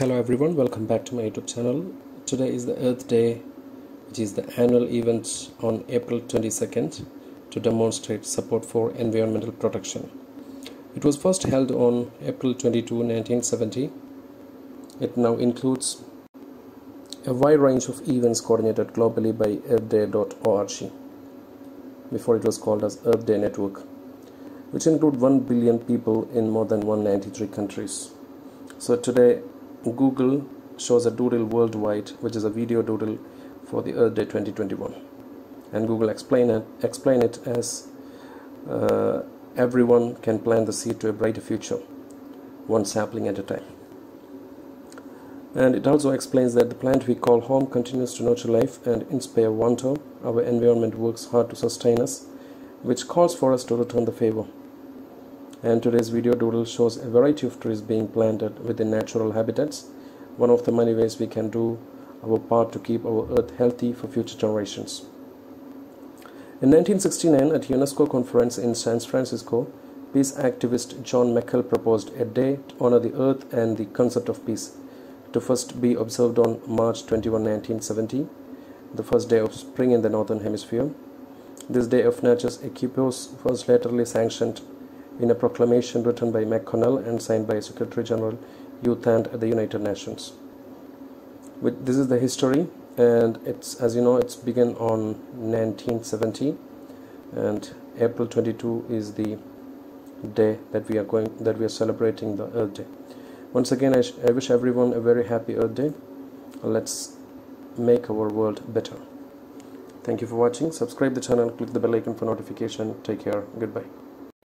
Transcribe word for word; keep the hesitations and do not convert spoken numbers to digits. Hello everyone, welcome back to my YouTube channel. Today is the Earth Day, which is the annual event on April twenty-second to demonstrate support for environmental protection. It was first held on April twenty-second, nineteen seventy. It now includes a wide range of events coordinated globally by earth day dot org. Before it was called as Earth Day Network, which include one billion people in more than one hundred ninety-three countries. So today Google shows a doodle worldwide, which is a video doodle for the Earth Day twenty twenty-one, and Google explain it, explain it as uh, everyone can plant the seed to a brighter future, one sapling at a time. And it also explains that the plant we call home continues to nurture life and inspire wonder. Our environment works hard to sustain us, which calls for us to return the favor. And today's video doodle shows a variety of trees being planted within natural habitats, one of the many ways we can do our part to keep our earth healthy for future generations. In nineteen sixty-nine, at UNESCO conference in San Francisco, peace activist John McCall proposed a day to honor the earth and the concept of peace, to first be observed on March twenty-first, nineteen seventy, the first day of spring in the Northern Hemisphere. This day of nature's equipos was laterally sanctioned in a proclamation written by McConnell and signed by Secretary General U Thant at the United Nations. With, this is the history, and it's, as you know, it's began on nineteen seventy, and April twenty-second is the day that we are going that we are celebrating the Earth Day. Once again, I, I wish everyone a very happy Earth Day. Let's make our world better. Thank you for watching. Subscribe the channel, click the bell icon for notification. Take care. Goodbye.